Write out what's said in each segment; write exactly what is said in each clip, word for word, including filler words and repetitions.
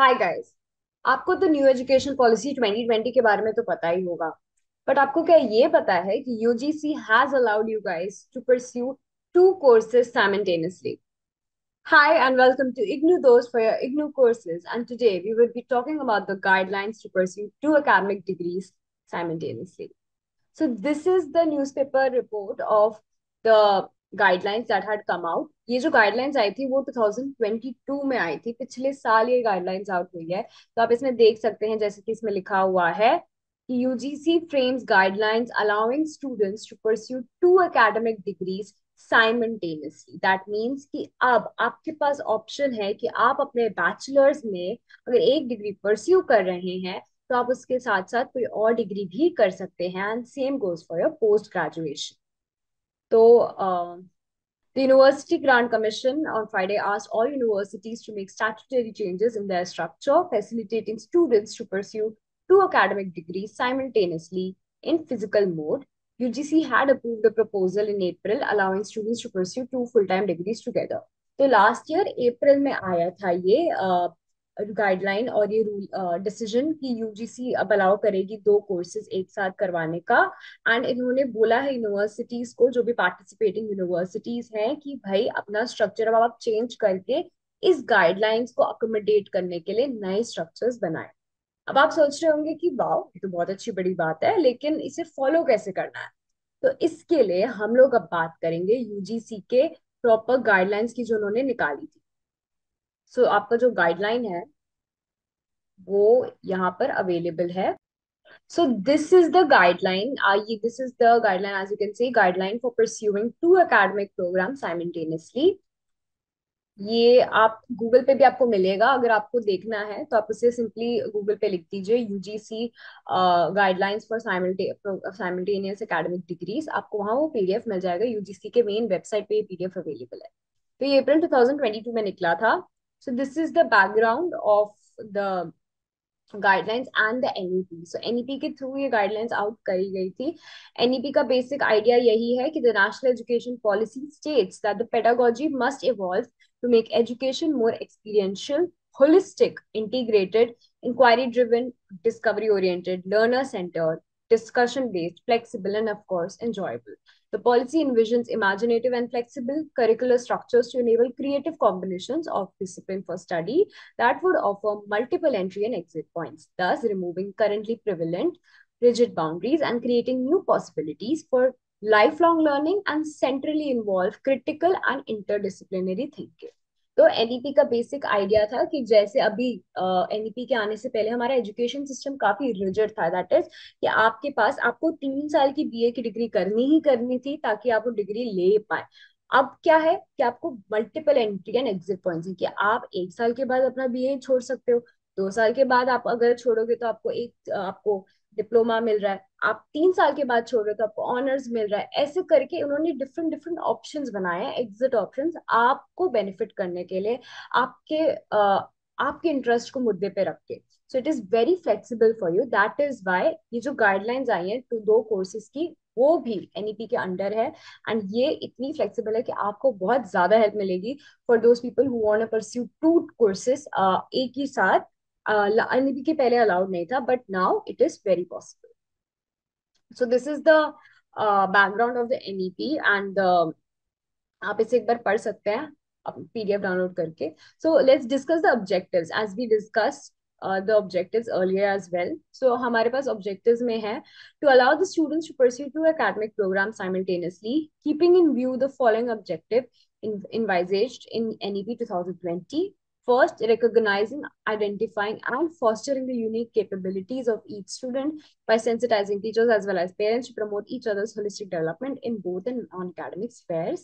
हाय guys, आपको तो new education policy twenty twenty के बारे में तो पता ही होगा, बट आपको क्या ये पता है कि UGC has allowed you guys to pursue two courses simultaneously. Hi and welcome to IGNOU Dost for your IGNOU courses, and today we will be talking about the guidelines to pursue two academic degrees simultaneously. So this is the newspaper report of the guidelines that had come out. ये जो guidelines आई थी वो twenty twenty-two में आई थी, पिछले साल ये guidelines out हुई है. तो आप इसमें देख सकते हैं जैसे कि इसमें लिखा हुआ है कि U G C frames guidelines allowing students to pursue two academic degrees simultaneously. That means कि अब आपके पास ऑप्शन है कि आप अपने बैचलर्स में अगर एक डिग्री परस्यू कर रहे हैं तो आप उसके साथ साथ कोई और डिग्री भी कर सकते हैं, and same goes for your post graduation. तो the university grant commission on Friday asked all universities to make statutory changes in their structure facilitating students to pursue two academic degree simultaneously in physical mode. U G C had approved the proposal in April, allowing students to pursue two full-time degrees together. तो last year April में आया था ये guideline uh, और ये rule decision कि U G C अब allow करेगी दो कोर्सेज एक साथ करवाने का. एंड इन्होंने बोला है यूनिवर्सिटीज को, जो भी पार्टिसिपेटिंग यूनिवर्सिटीज हैं, कि भाई अपना स्ट्रक्चर अब आप चेंज करके इस गाइडलाइंस को अकोमोडेट करने के लिए नए स्ट्रक्चर्स बनाए. अब आप सोच रहे होंगे कि वाओ, ये तो बहुत अच्छी बड़ी बात है, लेकिन इसे फॉलो कैसे करना है. तो इसके लिए हम लोग अब बात करेंगे यूजीसी के प्रॉपर गाइडलाइंस की जो उन्होंने निकाली थी. सो so, आपका जो गाइडलाइन है वो यहाँ पर अवेलेबल है. So this is the guideline. आइए, this is the guideline. As you can see, guideline for pursuing two academic program simultaneously. ये आप गूगल पे भी आपको मिलेगा, अगर आपको देखना है तो आप उसे सिंपली गूगल पे लिख दीजिए UGC guidelines for simultaneous academic degrees. आपको वहाँ वो पीडीएफ मिल जाएगा. यूजीसी के मेन वेबसाइट पे ये पीडीएफ अवेलेबल है. तो ये अप्रैल twenty twenty-two में निकला था. So this is the background of the guidelines and the NEP. So NEP के थ्रू ये गाइडलाइंस आउट करी गई थी. एनईपी का बेसिक आइडिया यही है कि the national education policy states that the pedagogy must evolve to make education more experiential, holistic, integrated, inquiry-driven, discovery-oriented, learner-centered, discussion-based, flexible, and of course, enjoyable. The policy envisions imaginative and flexible curricular structures to enable creative combinations of discipline for study that would offer multiple entry and exit points, thus removing currently prevalent rigid boundaries and creating new possibilities for lifelong learning and centrally involve critical and interdisciplinary thinking. तो NEP का basic idea था कि जैसे अभी NEP uh, के आने से पहले हमारा एजुकेशन सिस्टम काफी रिजिड था. दैट इज कि आपके पास आपको तीन साल की बीए की डिग्री करनी ही करनी थी ताकि आप वो डिग्री ले पाए. अब क्या है कि आपको multiple entry and exit points हैं कि आप एक साल के बाद अपना बीए छोड़ सकते हो, दो साल के बाद आप अगर छोड़ोगे तो आपको एक आपको डिप्लोमा मिल रहा है, आप तीन साल के बाद छोड़ रहे हो तो आपको ऑनर्स मिल रहा है. ऐसे करके उन्होंने डिफरेंट डिफरेंट ऑप्शंस बनाए हैं, एग्जिट ऑप्शंस आपको बेनिफिट करने के लिए, आपके uh, आपके इंटरेस्ट को मुद्दे पे रख के. So it is very flexible for you. That is why ये जो गाइडलाइंस आई हैं टू दो कोर्सेज की वो भी एनईपी के अंडर है, एंड ये इतनी फ्लेक्सिबल है कि आपको बहुत ज्यादा हेल्प मिलेगी for those people who want to pursue two courses एक ही साथ. एनईपी uh, के पहले अलाउड नहीं था, but now it is very possible. So this is the background of the NEP, and आप इसे एक बार पढ़ सकते हैं पीडीएफ डाउनलोड करके. So let's discuss the objectives as we discuss the objectives earlier as well. So हमारे पास objectives में है to allow the students to pursue two academic program simultaneously keeping in view the following objective in envisaged in N E P twenty twenty. First, recognizing, identifying, and fostering the unique capabilities of each student by sensitizing teachers as well as parents to promote each other's holistic development in both and non-academic spheres.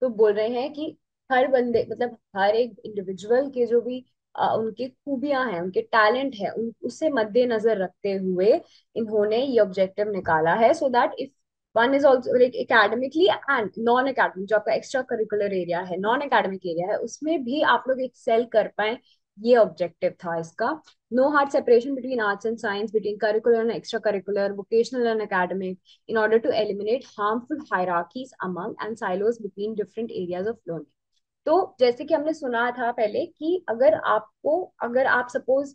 तो बोल रहे हैं कि हर बंदे, मतलब हर एक individual के जो भी आ, उनके खूबियां हैं, उनके टैलेंट है, उन उसे मद्देनजर रखते हुए इन्होंने ये ऑब्जेक्टिव निकाला है. So that if one is also like academically and non academic, जो आपका एक्स्ट्रा करिकुलर एरिया है, नॉन एकेडमिक एरिया है, उसमें भी आप लोग एक्सेल कर पाए, ये ऑब्जेक्टिव था इसका. No hard separation between arts and science, between curricular and extra curricular, vocational and academic, in order to eliminate harmful hierarchies among and silos between different areas of learning. तो जैसे कि हमने सुना था पहले कि अगर आपको अगर आप suppose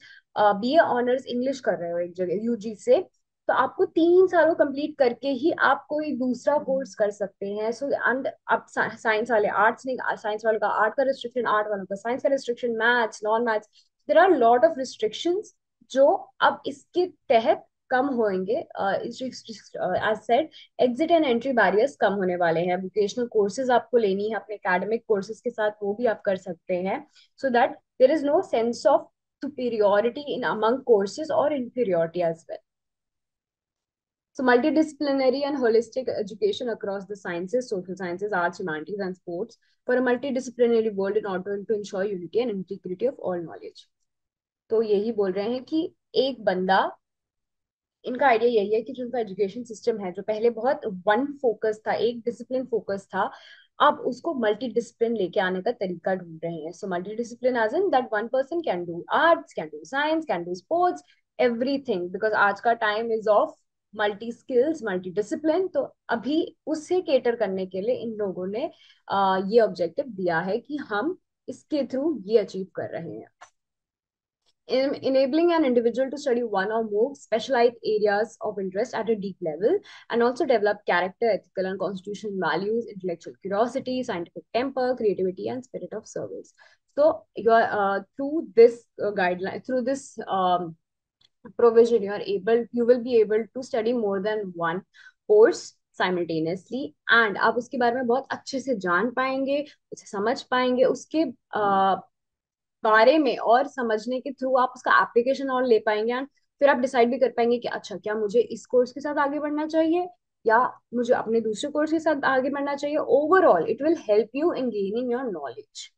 B A honours English कर रहे हो एक जगह यूजी से, तो आपको तीन सालों कंप्लीट करके ही आप कोई दूसरा कोर्स कर सकते हैं। सो एंड आप साइंस वाले आर्ट्स नहीं, साइंस वालों का आर्ट का रिस्ट्रिक्शन, आर्ट वालों का साइंस का restriction, maths non maths, there are lot of restrictions जो अब इसके तहत कम होंगे। As said exit and entry barriers कम होने वाले हैं। वोकेशनल कोर्सेज आपको लेनी है अपने एकेडमिक कोर्सेज के साथ, वो भी आप कर सकते हैं। So that there is no sense of superiority in among courses और inferiority as well. So multidisciplinary and holistic education across the sciences, social sciences, arts, humanities, and sports for a multidisciplinary world in order to ensure unity and integrity of all knowledge. तो यही बोल रहे हैं कि एक बंदा, इनका idea यही है कि जो उनका एजुकेशन सिस्टम है जो पहले बहुत वन फोकस था, एक डिसिप्लिन फोकस था, आप उसको मल्टी डिसिप्लिन लेके आने का तरीका ढूंढ रहे हैं। So multi discipline as in that one person can do arts, can do science, can do sports, everything, because आज का time is of multi skills, multi discipline. तो अभी उससे केटर करने के लिए इन लोगों ने ये ऑब्जेक्टिव दिया है कि हम इसके थ्रू ये अचीव कर रहे हैं। enabling an individual to study one or more specialized areas of interest at a deep level and also develop character, ethical and constitutional values, intellectual curiosity, scientific temper, creativity and spirit of service. So you are uh, through this uh, guideline, through this um, provision, you are able, you will be able to study more than one course simultaneously and आप उसके बारे में बहुत अच्छे से जान पाएंगे, उसे समझ पाएंगे, उसके uh, बारे में और समझने के थ्रू आप उसका एप्लीकेशन और ले पाएंगे एंड फिर आप डिसाइड भी कर पाएंगे कि अच्छा क्या मुझे इस कोर्स के साथ आगे बढ़ना चाहिए या मुझे अपने दूसरे कोर्स के साथ आगे बढ़ना चाहिए। Overall it will help you in gaining your knowledge.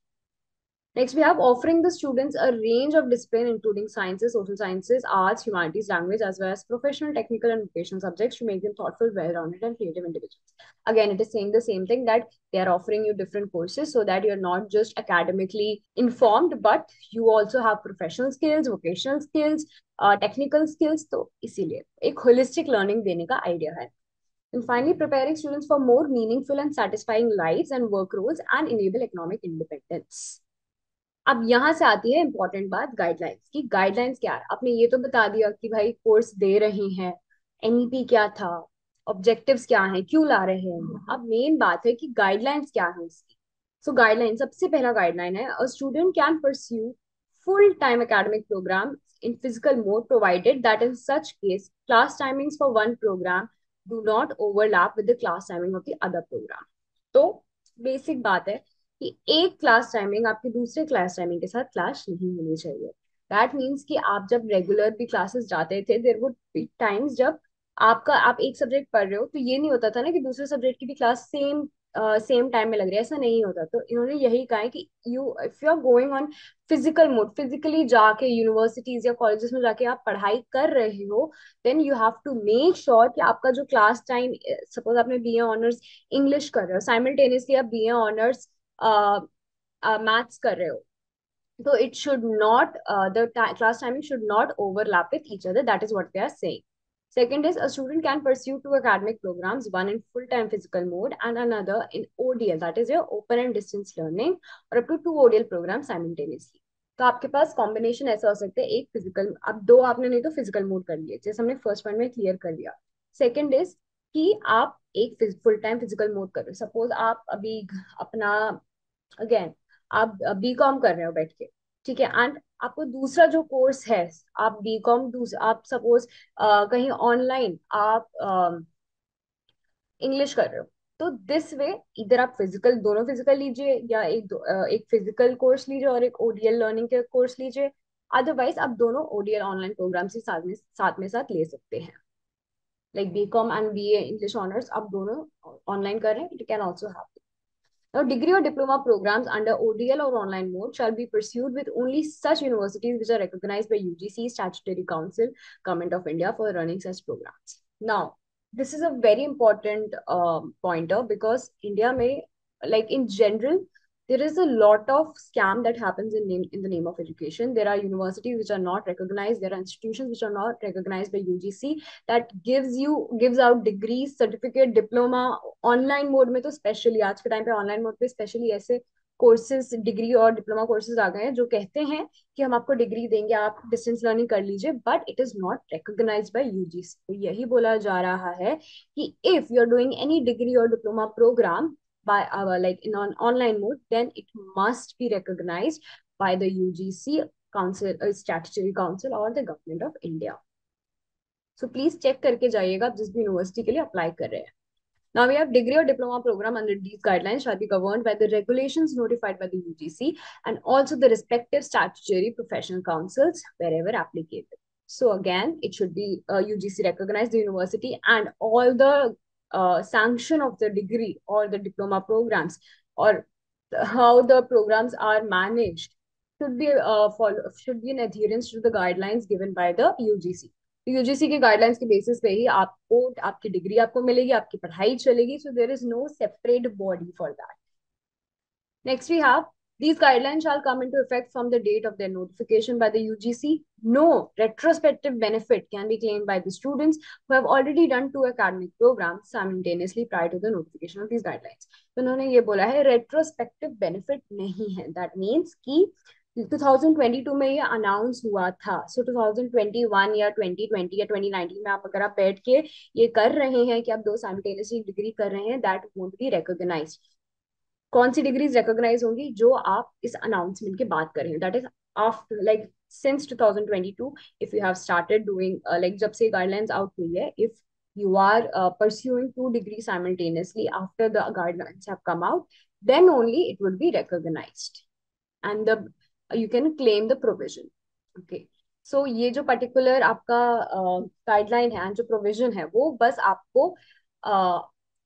Next we have offering the students a range of discipline including sciences, social sciences, arts, humanities, language as well as professional, technical and vocational subjects to make them thoughtful, well-rounded and creative individuals. Again it is saying the same thing that they are offering you different courses so that you are not just academically informed but you also have professional skills, vocational skills, uh, technical skills, so isliye ek holistic learning dene ka idea hai. And finally preparing students for more meaningful and satisfying lives and work roles and enable economic independence. अब यहाँ से आती है important बात guidelines की। Guidelines क्या है? आपने ये तो बता दिया कि भाई कोर्स दे रहे हैं, एनईपी क्या था, ऑब्जेक्टिव्स क्या हैं, क्यों ला रहे हैं। अब मेन बात है कि गाइडलाइंस क्या है इसकी। सो गाइडलाइन, सबसे पहला गाइडलाइन है a student can pursue full time academic program in physical mode provided that in such case class timings for one program do not overlap with the class timing of the other program. तो basic बात है कि एक class timing आपके दूसरे class timing के साथ clash नहीं होनी चाहिए। दैट मीन्स कि आप जब रेगुलर भी क्लासेस जाते थे, देयर वुड बी टाइम्स जब आपका आप एक सब्जेक्ट पढ़ रहे हो तो ये नहीं होता था ना कि दूसरे सब्जेक्ट की भी क्लास सेम सेम टाइम में लग रही है, ऐसा नहीं होता। तो इन्होंने यही कहा है कि you if you are going on physical mode, physically जाके यूनिवर्सिटीज या कॉलेजेस में जाके आप पढ़ाई कर रहे हो, then you have to make sure कि आपका जो क्लास टाइम, सपोज आपने बी ए ऑनर्स इंग्लिश कर रहे हो, साइमल्टेनियसली आप B A honours maths uh, uh, कर रहे हो, तो it should not the class timing should not overlap with each other. That is what they are saying. Second is a student can pursue two academic programs, one in full time physical mode and another in ODL, that is your open and distance learning, और up to two ODL program simultaneously. तो आपके पास combination ऐसा हो सकता है, एक physical, अब दो आपने नहीं तो फिजिकल मोड कर लिए, जैसे हमने फर्स्ट पॉइंट में क्लियर कर लिया। सेकेंड इज कि आप एक फुल टाइम फिजिकल मोड कर रहे हो, सपोज आप अभी अपना अगेन आप बीकॉम कर रहे हो बैठ के, ठीक है, एंड आपको दूसरा जो कोर्स है आप बीकॉम आप सपोज कहीं ऑनलाइन आप इंग्लिश कर रहे हो, तो दिस वे इधर आप फिजिकल दोनों फिजिकल लीजिए या एक आ, एक फिजिकल कोर्स लीजिए और एक ओडीएल लर्निंग के कोर्स लीजिए। अदरवाइज आप दोनों ओडीएल ऑनलाइन प्रोग्राम से साथ में साथ में साथ ले सकते हैं, like B Com and B A English honours आप दोनों ऑनलाइन कर रहे हैं। It can also happen. Now, degree or diploma programs under O D L or online mode shall be pursued with only such universities which are recognized by U G C, Statutory Council, Government of India for running such programs. Now, this is a very important um, pointer because India may, like in general, there is a lot of scam that happens in name, in the name of education. There are universities which are not recognized. There are institutions which are not recognized by U G C that gives you gives out degrees, certificate, diploma online mode में तो specially आज के time पे online mode पे specially ऐसे courses, degree और diploma courses आ गए हैं जो कहते हैं कि हम आपको डिग्री देंगे, आप डिस्टेंस लर्निंग कर लीजिए, but it is not recognised by UGC. तो यही बोला जा रहा है कि if you are doing any degree और diploma program by our like in an online mode, then it must be recognized by the U G C council, uh, statutory council or the government of India. So please check करके जाइएगा आप जिस भी university के लिए apply कर रहे हैं। Now we have degree or diploma program under these guidelines shall be governed by the regulations notified by the U G C and also the respective statutory professional councils wherever applicable. So again, it should be uh, U G C recognize the university and all the Uh, sanction of the degree or the diploma programs or the, how the programs are managed should be uh, follow should be in adherence to the guidelines given by the U G C. U G C के guidelines के basis पे ही आपको आपकी degree आपको मिलेगी, आपकी पढ़ाई चलेगी. So there is no separate body for that. Next we have these guidelines shall come into effect from the date of their notification by the U G C. No retrospective benefit can be claimed by the students who have already done two academic programs simultaneously prior to the notification of these guidelines. तो उन्होंने ये बोला है retrospective benefit नहीं है. That means कि twenty twenty-two में ये announce हुआ था. So twenty twenty-one या twenty twenty या twenty nineteen में आप अगर आप बैठ के ये कर रहे हैं कि आप दो simultaneously degree कर रहे हैं, that won't be recognized. कौन सी डिग्रीज रिकॉग्नाइज होंगी जो आप इस अनाउंसमेंट के बाद करें, that is after like since twenty twenty-two if you have started doing like जब से गाइडलाइंस आउट हुई है, if you are pursuing two degree simultaneously after the guidelines have come out, then only it would be recognised and the you can claim the provision. Okay, so ये जो particular आपका guideline uh, है and जो provision है वो बस आपको uh,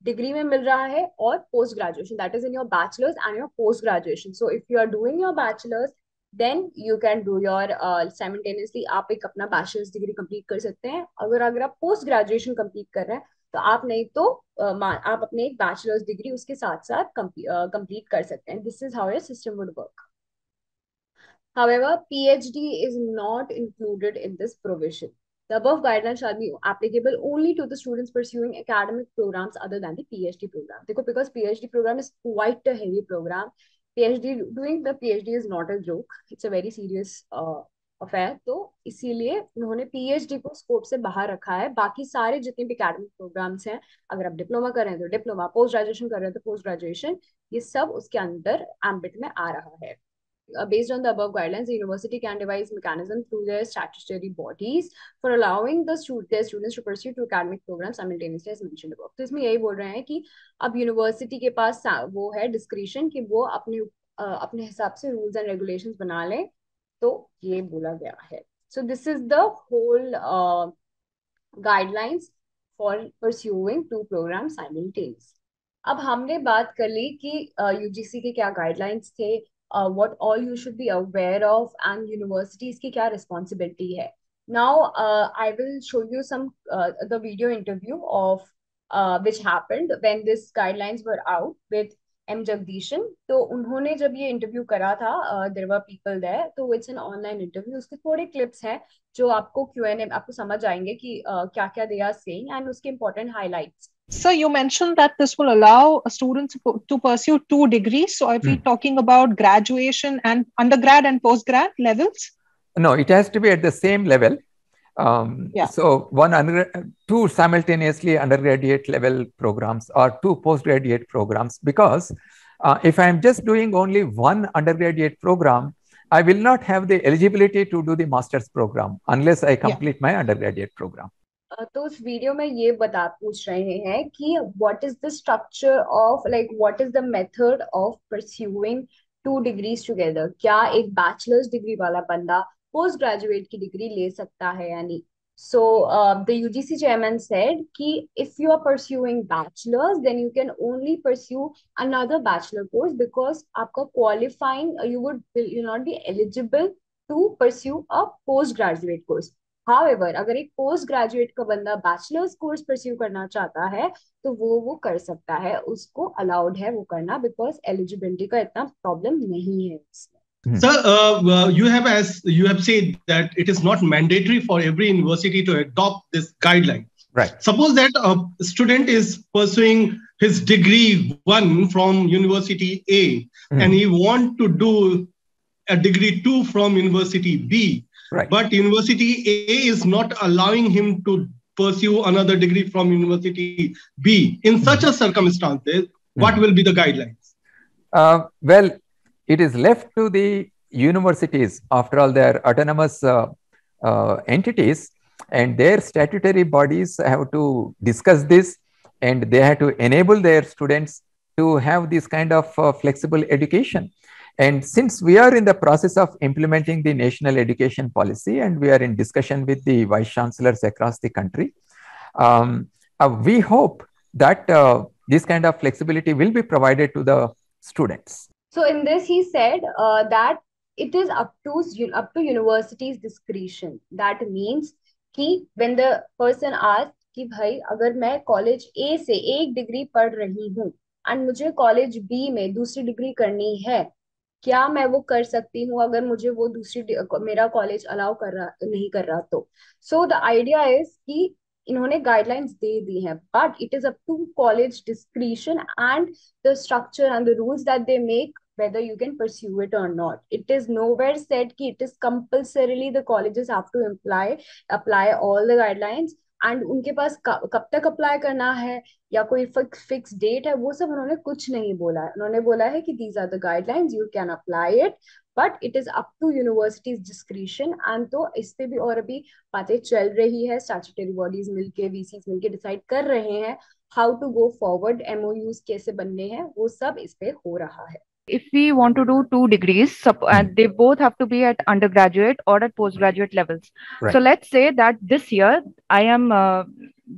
degree में मिल रहा है और post graduation, that is in your bachelors and your post graduation. So if you are doing your bachelors then you can do your simultaneously आप एक अपना बैचलर्स डिग्री कंप्लीट कर सकते हैं. अगर अगर आप पोस्ट ग्रेजुएशन कंप्लीट कर रहे हैं तो आप नहीं तो uh, आप अपने एक बैचलर्स डिग्री उसके साथ साथ कंप्लीट uh, कर सकते हैं. This is how your system would work. However PhD is not included in this provision. The above guidelines shall be applicable only to the students pursuing academic programs other than the PhD program. Dekho, because PhD program is quite a heavy program. PhD doing the PhD is not a joke. It's a very serious uh, affair. So, इसीलिए उन्होंने PhD को scope से बाहर रखा है. बाकी सारे जितने भी academic programs हैं, अगर आप diploma कर रहे हैं तो diploma, post graduation कर रहे हैं तो post graduation, ये सब उसके अंदर ambit में आ रहा है. Uh, based on the above guidelines, the university can devise mechanisms through their statutory bodies for allowing the student their students to pursue two academic programs simultaneously as mentioned above. तो इसमें यही बोल रहे हैं कि अब यूनिवर्सिटी के पास वो है डिस्क्रिशन कि वो अपने uh, अपने हिसाब से रूल्स एंड रेगुलेशंस बना लें. तो ये बोला गया है. So this is the whole guidelines for pursuing two program simultaneously. अब हमने बात कर ली कि यूजीसी uh, के क्या गाइडलाइंस थे, Uh, what all you should be aware of, and universities की क्या responsibility है. Now uh, I will show you some uh, the video interview of uh, which happened when these guidelines were out with M Jagdishan. तो उन्होंने जब ये interview करा था, uh, there were people there. तो it's an online interview. उसके थोड़े clips हैं जो आपको Q and A आपको समझ आएंगे कि uh, क्या क्या they are saying and उसके important highlights. So you mentioned that this will allow students to pursue two degrees. So are we hmm. talking about graduation and undergrad and postgrad levels? No, it has to be at the same level. Um, yeah. So one under, two simultaneously undergraduate level programs or two postgraduate programs, because uh, if I am just doing only one undergraduate program, I will not have the eligibility to do the master's program unless I complete yeah. my undergraduate program. तो उस video में ये बता पूछ रहे हैं कि what is the structure of like what is the method of pursuing two degrees together. क्या एक बैचलर्स डिग्री वाला बंदा पोस्ट ग्रेजुएट की डिग्री ले सकता है यानी. So the UGC chairman said कि if you are pursuing bachelors then you can only pursue another bachelor course because आपका qualifying you would you not be eligible to pursue a post graduate course. However अगर एक post graduate का बंदा bachelors course pursue करना चाहता है तो वो वो कर सकता है, उसको अलाउड है वो करना बिकॉज एलिजिबिलिटी का इतना प्रॉब्लम नहीं है. Sir, you have as you have said that it is not mandatory for every university to adopt this guideline. Right. Suppose that a student is pursuing his degree one from University A, mm-hmm. and he want to do a degree two from University B. Right. But University A is not allowing him to pursue another degree from University B. In such a circumstances, mm-hmm. what will be the guidelines? Uh, well, it is left to the universities. After all, they are autonomous uh, uh, entities, and their statutory bodies have to discuss this, and they have to enable their students to have this kind of uh, flexible education. And since we are in the process of implementing the national education policy, and we are in discussion with the vice chancellors across the country, um, uh, we hope that uh, this kind of flexibility will be provided to the students. So in this, he said uh, that it is up to, up to university's discretion. That means कि when the person asks कि भाई अगर मैं college ए से एक degree पढ़ रही हूँ एंड मुझे कॉलेज बी में दूसरी डिग्री करनी है, क्या मैं वो कर सकती हूँ अगर मुझे वो दूसरी मेरा कॉलेज अलाउ कर रहा नहीं कर रहा तो. सो द आइडिया इज कि इन्होंने गाइडलाइंस दे दी हैं, but it is up to college discretion and the structure and the rules that they make whether you can pursue it or not. It is nowhere said that it is compulsorily the colleges have to imply, apply all the guidelines, and उनके पास कब तक apply करना है या कोई fixed date है, वो सब उन्होंने कुछ नहीं बोला है. उन्होंने बोला है कि these are the guidelines, you can apply it, but it is up to university's discretion. And तो इस पे भी और अभी बातें चल रही है, statutory bodies मिलके, V Cs मिलके decide कर रहे हैं how to go forward, M O Us कैसे बनने हैं, वो सब इस पे हो रहा है. If we want to do two degrees, they both have to be at undergraduate or at postgraduate levels. Right. So let's say that this year I am uh,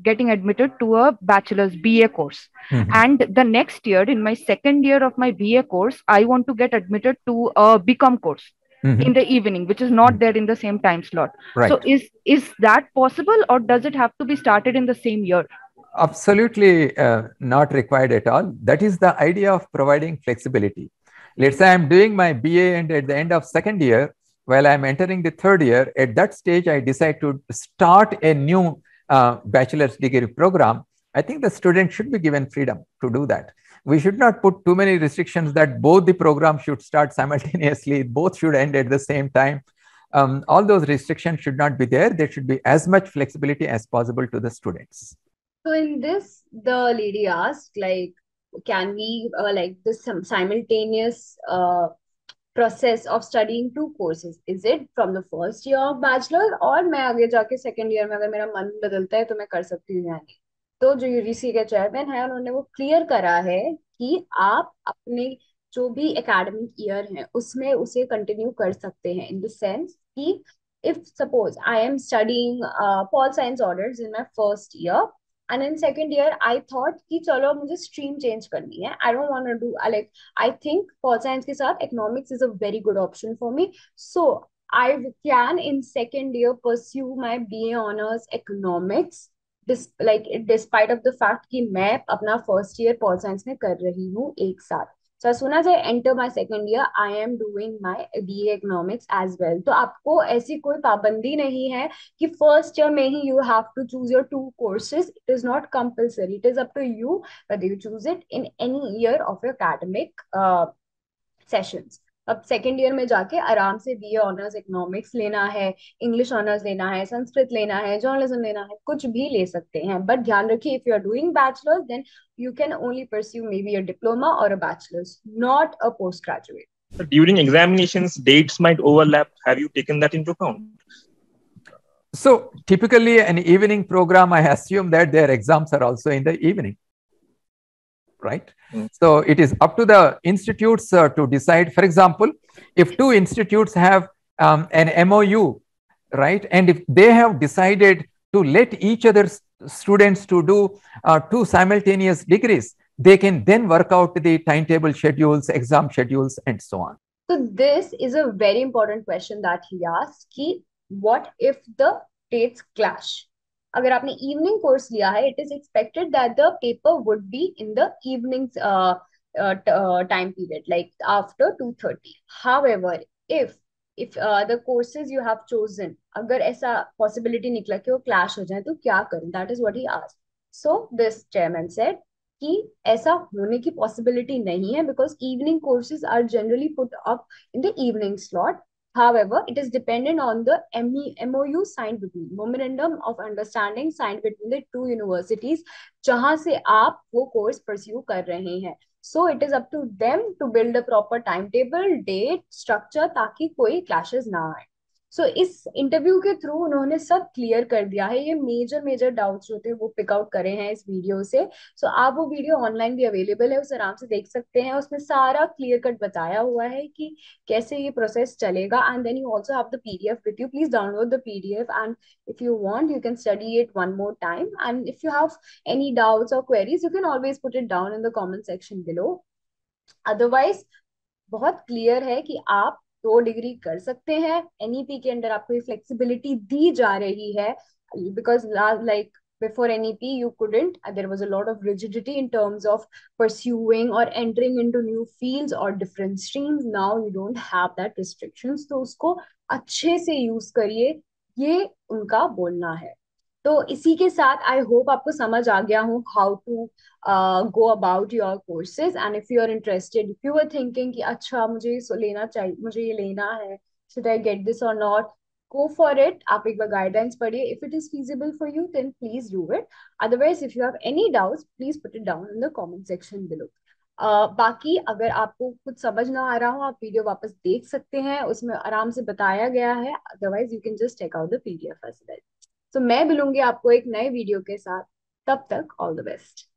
getting admitted to a bachelor's B A course. Mm-hmm. And the next year, in my second year of my B A course, I want to get admitted to a B Com course. Mm-hmm. In the evening, which is not there in the same time slot. Right. So is, is that possible, or does it have to be started in the same year? Absolutely uh, not required at all. That is the idea of providing flexibility. Let's say I'm doing my B A, and at the end of second year, while I'm entering the third year, at that stage, I decide to start a new uh, bachelor's degree program. I think the student should be given freedom to do that. We should not put too many restrictions that both the programs should start simultaneously, both should end at the same time. Um, all those restrictions should not be there. There should be as much flexibility as possible to the students. So in this, the lady asked, like, can we uh, like this simultaneous uh, process of studying two courses? Is it from the first year of bachelor, or मैं आगे जाके second year में अगर मेरा मन बदलता है तो मैं कर सकती हूँ या नहीं? तो जो U G C के chairman है, उन्होंने वो clear करा है कि आप अपने जो भी academic year है उसमें उसे continue कर सकते हैं. In the sense कि if suppose I am studying uh, Pol Science Orders in my first year, and in second year I thought कि चलो मुझे stream change करनी है, I don't want to do like I think pol science के साथ economics is a very good option for me, so I can in second year pursue my B A honors economics, dis, like despite of the fact कि मैं अपना first year pol science में कर रही हूँ एक साथ. So as soon as I enter my second year, I am doing my B A economics as well. तो आपको ऐसी कोई पाबंदी नहीं है कि first year में ही you have to choose your two courses. It is not compulsory. It is up to you whether you choose it in any year of your academic uh, sessions. अब second year में जाके आराम से B A honors economics लेना है, English honors लेना है, संस्कृत लेना है, journalism लेना है, कुछ भी ले सकते हैं. But ध्यान रखिए, if you are doing bachelor's, then you can only pursue maybe a diploma or a bachelor's, not a postgraduate. But during examinations, dates might overlap. Have you taken that into account? So typically an evening program, I assume that their exams are also in the evening. Right. Mm. So it is up to the institutes uh, to decide. For example, if two institutes have um, an M O U, right, and if they have decided to let each other's students to do uh, two simultaneous degrees, they can then work out the timetable schedules, exam schedules, and so on. So this is a very important question that he asked, ki what if the dates clash? अगर आपने evening course लिया है, it is expected that the paper would be in the evening time period, like after two thirty. However if if the courses you have chosen, अगर ऐसा possibility निकला कि वो clash हो जाए तो क्या करें? That is what he asked. So this chairman said कि ऐसा होने की पॉसिबिलिटी नहीं है, because evening courses are generally put up in the evening slot. However, it is dependent on the M O U signed between, memorandum of understanding signed between the two universities, जहाँ से आप वो course pursue कर रहे हैं. So it is up to them to build a proper timetable, date, structure, ताकि कोई clashes ना आए. So इस इंटरव्यू के थ्रू उन्होंने सब क्लियर कर दिया है. ये मेजर मेजर डाउट्स जो थे वो पिकआउट करे हैं इस वीडियो से. सो so, आप वो वीडियो ऑनलाइन भी अवेलेबल है, उसे आराम से देख सकते हैं. उसमें सारा क्लियर कट बताया हुआ है कि कैसे ये प्रोसेस चलेगा. And then you also have the PDF with you. Please download the PDF and if you want you can study it one more time. And if you have any doubts और queries you can always put it down in the comment section below. Otherwise बहुत clear है कि आप दो degree कर सकते हैं. NEP के अंदर आपको ये फ्लेक्सिबिलिटी दी जा रही है, because like before NEP you couldn't, there was a lot of rigidity in terms of pursuing और एंटरिंग इनटू न्यू फील्ड्स और different streams. Now you don't have that restrictions, तो उसको अच्छे से यूज करिए, ये उनका बोलना है. तो इसी के साथ आई होप आपको समझ आ गया हूँ how to go about your courses. And if you are interested, if you are thinking कि अच्छा मुझे ये लेना चाहिए, मुझे ये लेना है, शुड आई गेट दिस और नॉट, गो फॉर इट. आप एक बार गाइडेंस पढ़िए. If it is feasible for you then please do it. Otherwise if you have any doubts please put it down in the comment section below. Uh, बाकी अगर आपको कुछ समझ ना आ रहा हो, आप वीडियो वापस देख सकते हैं, उसमें आराम से बताया गया है. Otherwise you can just check out the PDF as well. तो मैं मिलूंगी आपको एक नए वीडियो के साथ. तब तक ऑल द बेस्ट.